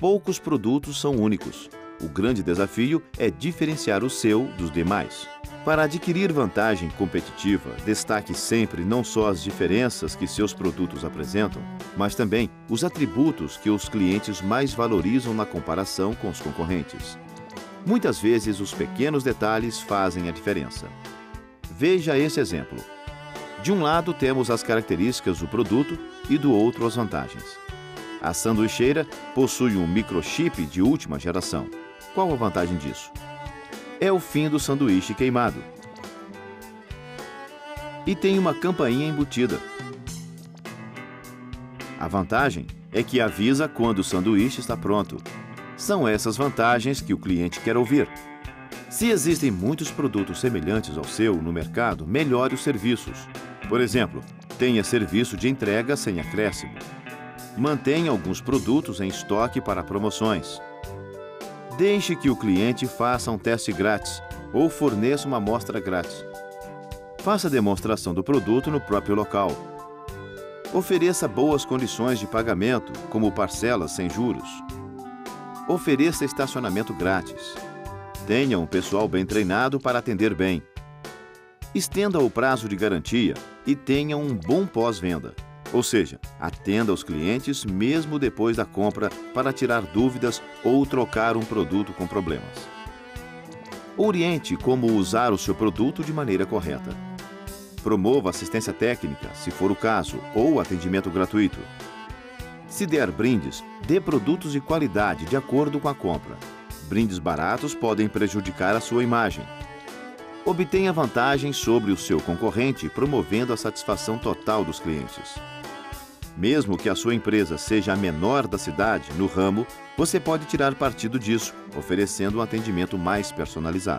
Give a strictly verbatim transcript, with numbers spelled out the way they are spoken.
poucos produtos são únicos. O grande desafio é diferenciar o seu dos demais. Para adquirir vantagem competitiva, destaque sempre não só as diferenças que seus produtos apresentam, mas também os atributos que os clientes mais valorizam na comparação com os concorrentes. Muitas vezes, os pequenos detalhes fazem a diferença. Veja esse exemplo. De um lado, temos as características do produto e do outro, as vantagens. A sanduicheira possui um microchip de última geração. Qual a vantagem disso? É o fim do sanduíche queimado. E tem uma campainha embutida. A vantagem é que avisa quando o sanduíche está pronto. São essas vantagens que o cliente quer ouvir. Se existem muitos produtos semelhantes ao seu no mercado, melhore os serviços. Por exemplo, tenha serviço de entrega sem acréscimo. Mantenha alguns produtos em estoque para promoções. Deixe que o cliente faça um teste grátis ou forneça uma amostra grátis. Faça a demonstração do produto no próprio local. Ofereça boas condições de pagamento, como parcelas sem juros. Ofereça estacionamento grátis. Tenha um pessoal bem treinado para atender bem. Estenda o prazo de garantia e tenha um bom pós-venda. Ou seja, atenda aos clientes mesmo depois da compra para tirar dúvidas ou trocar um produto com problemas. Oriente como usar o seu produto de maneira correta. Promova assistência técnica, se for o caso, ou atendimento gratuito. Se der brindes, dê produtos de qualidade de acordo com a compra. Brindes baratos podem prejudicar a sua imagem. Obtenha vantagem sobre o seu concorrente promovendo a satisfação total dos clientes. Mesmo que a sua empresa seja a menor da cidade no ramo, você pode tirar partido disso, oferecendo um atendimento mais personalizado.